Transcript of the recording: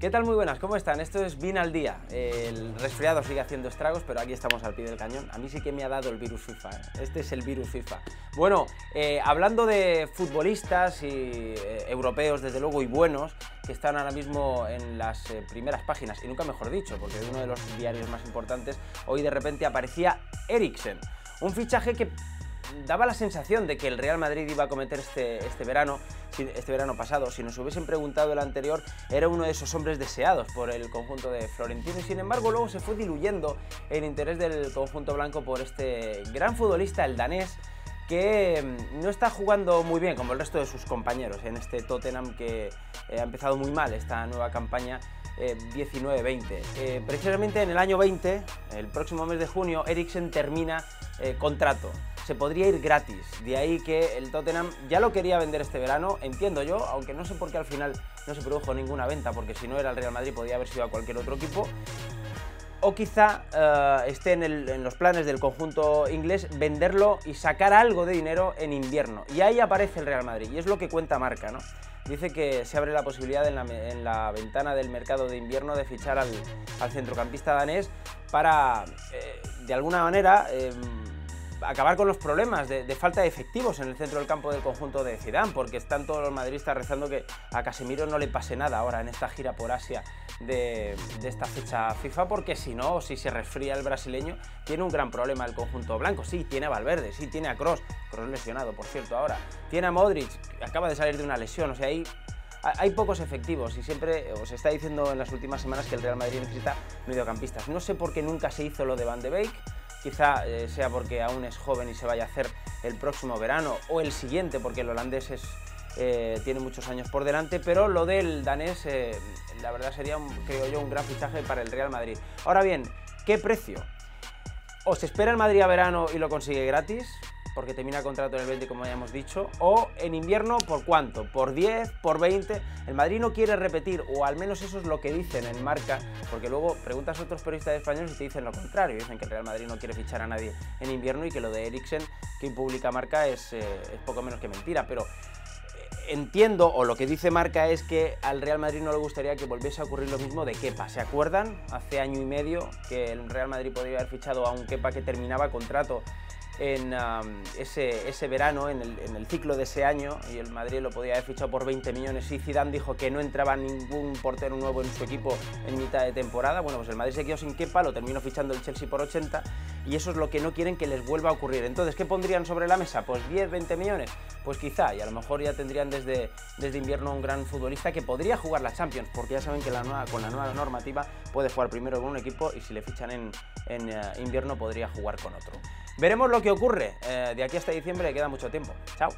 ¿Qué tal? Muy buenas, ¿cómo están? Esto es Vin al Día. El resfriado sigue haciendo estragos, pero aquí estamos al pie del cañón. A mí sí que me ha dado el virus FIFA, ¿eh? Este es el virus FIFA. Bueno, hablando de futbolistas y europeos, desde luego, y buenos, que están ahora mismo en las primeras páginas, y nunca mejor dicho, porque de uno de los diarios más importantes, hoy de repente aparecía Eriksen. Un fichaje que daba la sensación de que el Real Madrid iba a cometer este verano pasado. Si nos hubiesen preguntado el anterior, era uno de esos hombres deseados por el conjunto de Florentino, y sin embargo luego se fue diluyendo el interés del conjunto blanco por este gran futbolista, el danés, que no está jugando muy bien como el resto de sus compañeros en este Tottenham, que ha empezado muy mal esta nueva campaña 19-20. Precisamente en el año 20, el próximo mes de junio, Eriksen termina contrato. Se podría ir gratis, de ahí que el Tottenham ya lo quería vender este verano, entiendo yo, aunque no sé por qué al final no se produjo ninguna venta, porque si no era el Real Madrid podía haber sido a cualquier otro equipo, o quizá esté en los planes del conjunto inglés venderlo y sacar algo de dinero en invierno. Y ahí aparece el Real Madrid, y es lo que cuenta Marca, ¿no? Dice que se abre la posibilidad en la ventana del mercado de invierno de fichar al centrocampista danés para, de alguna manera, acabar con los problemas de falta de efectivos en el centro del campo del conjunto de Zidane, porque están todos los madridistas rezando que a Casemiro no le pase nada ahora en esta gira por Asia de esta fecha FIFA, porque si no, si se resfría el brasileño, tiene un gran problema el conjunto blanco. Sí, tiene a Valverde, sí, tiene a Kroos lesionado, por cierto, ahora, tiene a Modric, acaba de salir de una lesión, o sea, ahí hay pocos efectivos, y siempre os está diciendo en las últimas semanas que el Real Madrid necesita mediocampistas. No sé por qué nunca se hizo lo de Van de Beek. Quizá sea porque aún es joven y se vaya a hacer el próximo verano o el siguiente, porque el holandés tiene muchos años por delante, pero lo del danés, la verdad, sería, creo yo, un gran fichaje para el Real Madrid. Ahora bien, ¿qué precio? ¿O se espera el Madrid a verano y lo consigue gratis? Porque termina contrato en el 20, como ya hemos dicho, o en invierno, ¿por cuánto? ¿Por 10? ¿Por 20? El Madrid no quiere repetir, o al menos eso es lo que dicen en Marca, porque luego preguntas a otros periodistas españoles y te dicen lo contrario, dicen que el Real Madrid no quiere fichar a nadie en invierno y que lo de Eriksen, que publica Marca, es poco menos que mentira, pero entiendo, o lo que dice Marca es que al Real Madrid no le gustaría que volviese a ocurrir lo mismo de Kepa. ¿Se acuerdan? Hace año y medio que el Real Madrid podría haber fichado a un Kepa que terminaba contrato en ese verano, en el ciclo de ese año, y el Madrid lo podía haber fichado por 20 millones, y Zidane dijo que no entraba ningún portero nuevo en su equipo en mitad de temporada. Bueno, pues el Madrid se quedó sin Kepa, lo terminó fichando el Chelsea por 80, y eso es lo que no quieren que les vuelva a ocurrir. Entonces, ¿qué pondrían sobre la mesa? Pues 10, 20 millones, pues quizá, y a lo mejor ya tendrían desde invierno un gran futbolista que podría jugar la Champions, porque ya saben que con la nueva normativa puede jugar primero con un equipo, y si le fichan en invierno podría jugar con otro. Veremos lo que ocurre. De aquí hasta diciembre queda mucho tiempo. Chao.